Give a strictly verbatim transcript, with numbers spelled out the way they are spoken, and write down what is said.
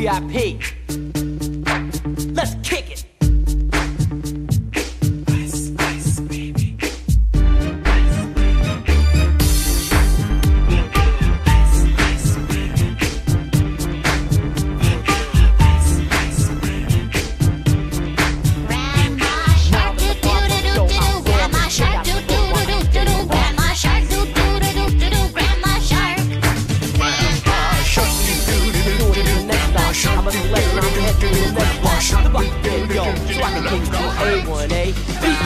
V I P. Let's kick it. Ice, ice, baby. Ice, ice, ice, baby. Ice, ice, baby. Grandma shark, do do do do do. Grandma shark, do do do do do. Grandma shark, do do do do do. Grandma shark. Grandma shark, do do do do do. Grandma shark, I'm gonna let her do do do do. Grandma shark, baby, go. So I can take you to A one A.